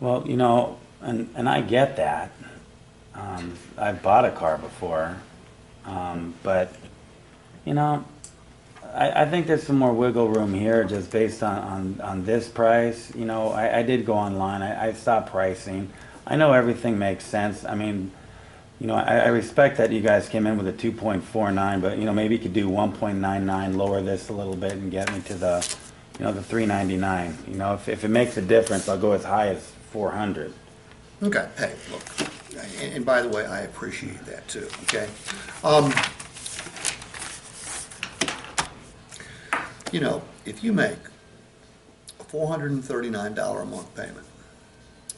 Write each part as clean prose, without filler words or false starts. Well, you know, and I get that. I've bought a car before, but, you know, I think there's some more wiggle room here just based on this price. You know, I did go online. I saw pricing. I know everything makes sense. I mean, you know, I respect that you guys came in with a 2.49, but, you know, maybe you could do 1.99, lower this a little bit and get me to the, you know, the 399. You know, if it makes a difference, I'll go as high as 400. Okay. Hey, look, and by the way, I appreciate that too, okay? You know, if you make a $439 a month payment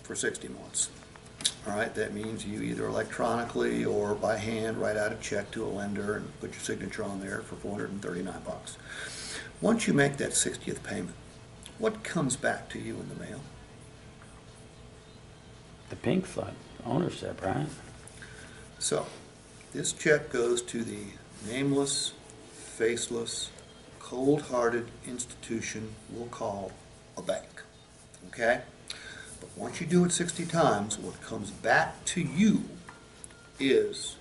for 60 months, all right, that means you either electronically or by hand write out a check to a lender and put your signature on there for $439. Once you make that 60th payment, what comes back to you in the mail? The pink slip, ownership, right? So, this check goes to the nameless, faceless, cold-hearted institution we'll call a bank, okay? But once you do it 60 times, what comes back to you is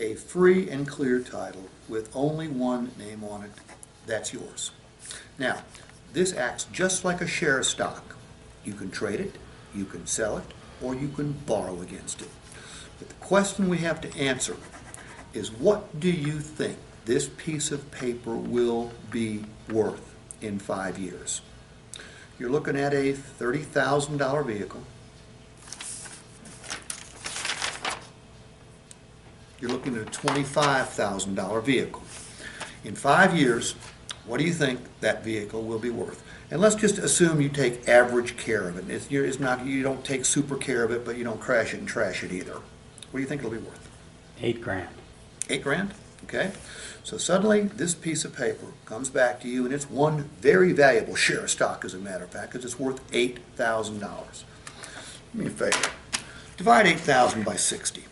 a free and clear title with only one name on it. That's yours. Now, this acts just like a share of stock. You can trade it, you can sell it, or you can borrow against it. But the question we have to answer is, what do you think this piece of paper will be worth in 5 years? You're looking at a $30,000 vehicle. You're looking at a $25,000 vehicle. In 5 years, what do you think that vehicle will be worth? And let's just assume you take average care of it. It's not, you don't take super care of it, but you don't crash it and trash it either. What do you think it'll be worth? $8,000. $8,000? Okay, so suddenly this piece of paper comes back to you, and it's one very valuable share of stock, as a matter of fact, because it's worth $8,000. Do me a favor. Divide 8,000 by 60.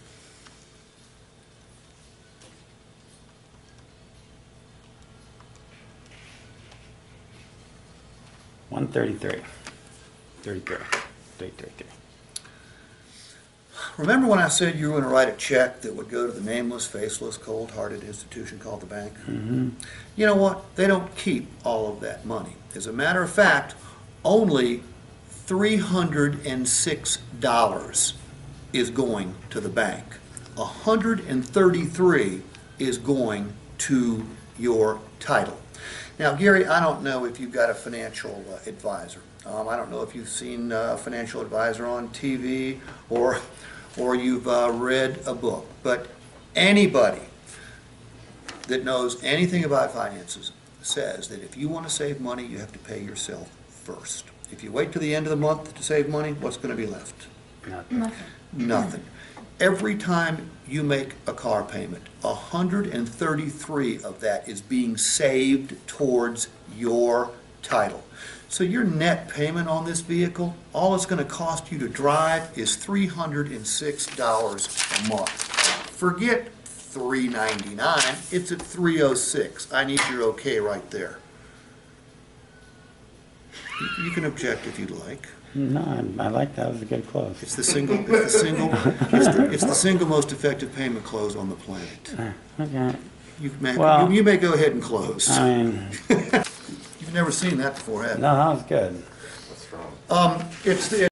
$133. Remember when I said you were going to write a check that would go to the nameless, faceless, cold-hearted institution called the bank? Mm-hmm. You know what? They don't keep all of that money. As a matter of fact, only $306 is going to the bank. $133 is going to your title. Now, Gary, I don't know if you've got a financial advisor. I don't know if you've seen a financial advisor on TV or you've read a book, but anybody that knows anything about finances says that if you want to save money, you have to pay yourself first. If you wait till the end of the month to save money, what's going to be left? Nothing. Every time you make a car payment, 133 of that is being saved towards your title. So your net payment on this vehicle, all it's going to cost you to drive is $306 a month. Forget $399, it's at $306. I need your okay right there. You can object if you'd like. No, I like that. It was a good close. It's the single most effective payment close on the planet. Okay. You may go ahead and close. I mean. Never seen that before, have you? No, that was good. That's wrong. It's